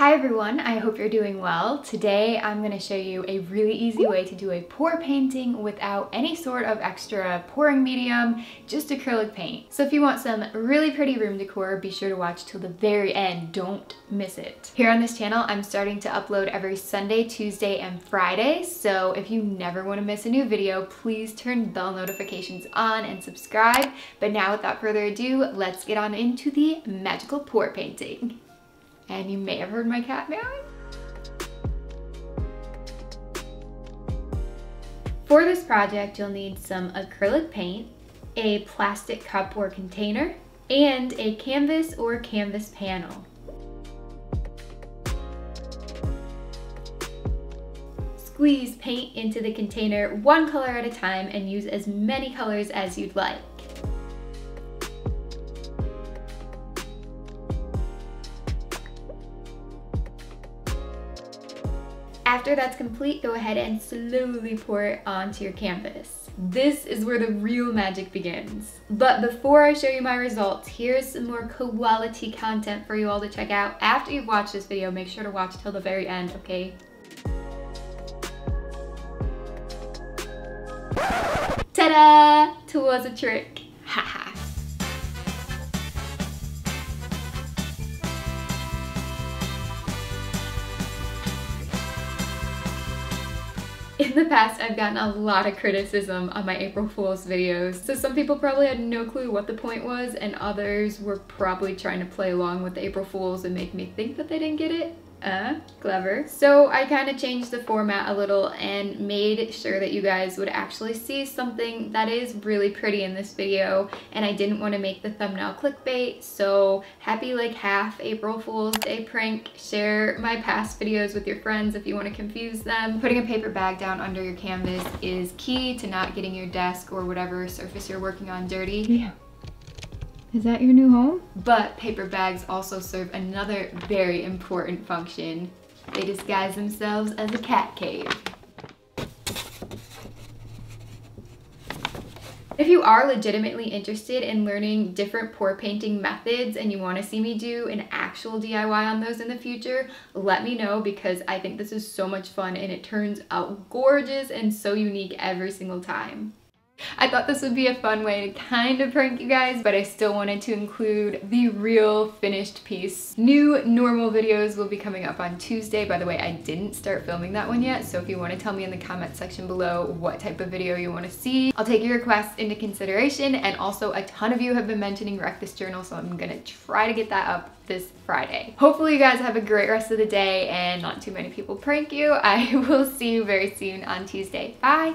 Hi everyone, I hope you're doing well. Today I'm going to show you a really easy way to do a pour painting without any sort of extra pouring medium, just acrylic paint. So if you want some really pretty room decor, be sure to watch till the very end. Don't miss it. Here on this channel, I'm starting to upload every Sunday, Tuesday, and Friday. So if you never want to miss a new video, please turn bell notifications on and subscribe. But now without further ado, let's get on into the magical pour painting. And you may have heard my cat meowing. For this project, you'll need some acrylic paint, a plastic cup or container, and a canvas or canvas panel. Squeeze paint into the container one color at a time and use as many colors as you'd like. After that's complete, go ahead and slowly pour it onto your canvas. This is where the real magic begins. But before I show you my results, here's some more quality content for you all to check out. After you've watched this video, make sure to watch till the very end, okay? Ta-da! 'Twas a trick. In the past, I've gotten a lot of criticism on my April Fool's videos, so some people probably had no clue what the point was, and others were probably trying to play along with the April Fool's and make me think that they didn't get it. Clever. So I kind of changed the format a little and made sure that you guys would actually see something that is really pretty in this video, and I didn't want to make the thumbnail clickbait, so happy like half April Fool's Day prank. Share my past videos with your friends if you want to confuse them. Putting a paper bag down under your canvas is key to not getting your desk or whatever surface you're working on dirty. Yeah. Is that your new home? But paper bags also serve another very important function. They disguise themselves as a cat cave. If you are legitimately interested in learning different pour painting methods and you want to see me do an actual DIY on those in the future, let me know, because I think this is so much fun and it turns out gorgeous and so unique every single time. I thought this would be a fun way to kind of prank you guys, but I still wanted to include the real finished piece. New normal videos will be coming up on Tuesday. By the way, I didn't start filming that one yet, so if you want to tell me in the comment section below what type of video you want to see, I'll take your requests into consideration. And also, a ton of you have been mentioning Wreck This Journal, so I'm gonna try to get that up this Friday. Hopefully you guys have a great rest of the day and not too many people prank you. I will see you very soon on Tuesday. Bye!